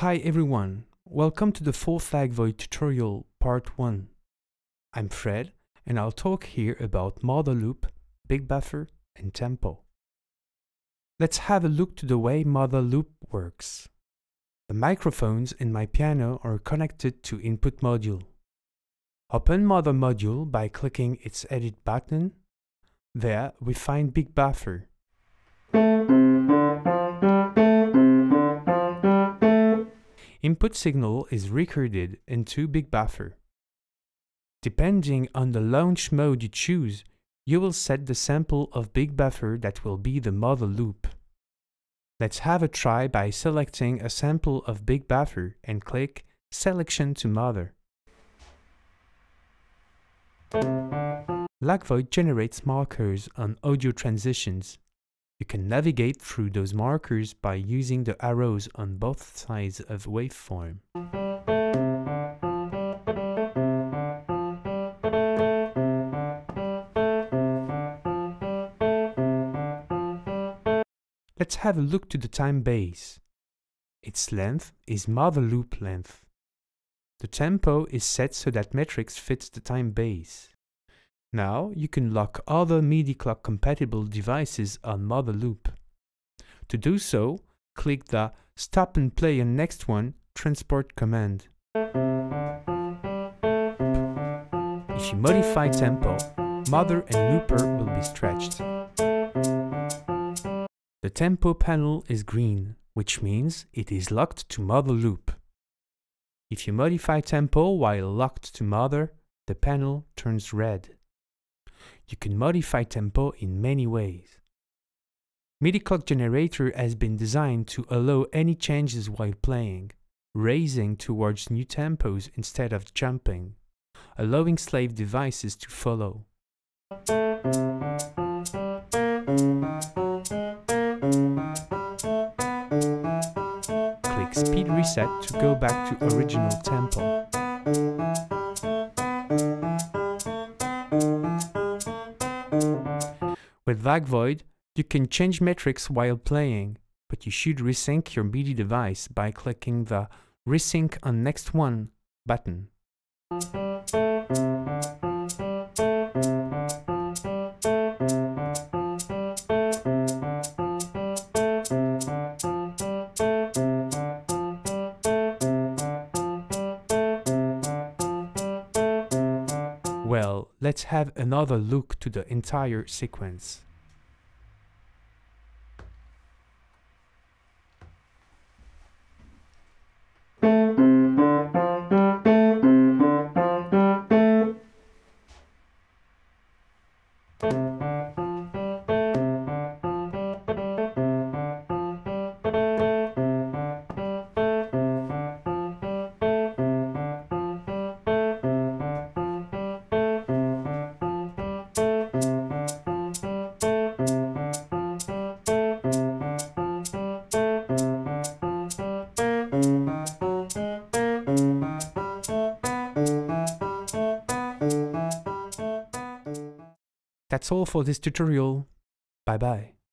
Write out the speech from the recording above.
Hi everyone, welcome to the 4th Lagvoid tutorial, part 1. I'm Fred, and I'll talk here about Mother Loop, Big Buffer, and Tempo. Let's have a look to the way Mother Loop works. The microphones in my piano are connected to input module. Open Mother module by clicking its edit button. There we find Big Buffer. Input signal is recorded into Big Buffer. Depending on the launch mode you choose, you will set the sample of Big Buffer that will be the Mother Loop. Let's have a try by selecting a sample of Big Buffer and click Selection to Mother. Lagvoid generates markers on audio transitions. You can navigate through those markers by using the arrows on both sides of waveform. Let's have a look to the time base. Its length is Mother Loop length. The tempo is set so that metrics fits the time base. Now you can lock other MIDI clock compatible devices on Mother Loop. To do so, click the Stop and Play on Next One transport command. If you modify tempo, Mother and Looper will be stretched. The tempo panel is green, which means it is locked to Mother Loop. If you modify tempo while locked to Mother, the panel turns red. You can modify tempo in many ways. MIDI Clock Generator has been designed to allow any changes while playing, raising towards new tempos instead of jumping, allowing slave devices to follow. Click Speed Reset to go back to original tempo. With Lagvoid, you can change metrics while playing, but you should resync your MIDI device by clicking the Resync on Next One button. Well, let's have another look to the entire sequence. That's all for this tutorial. Bye bye.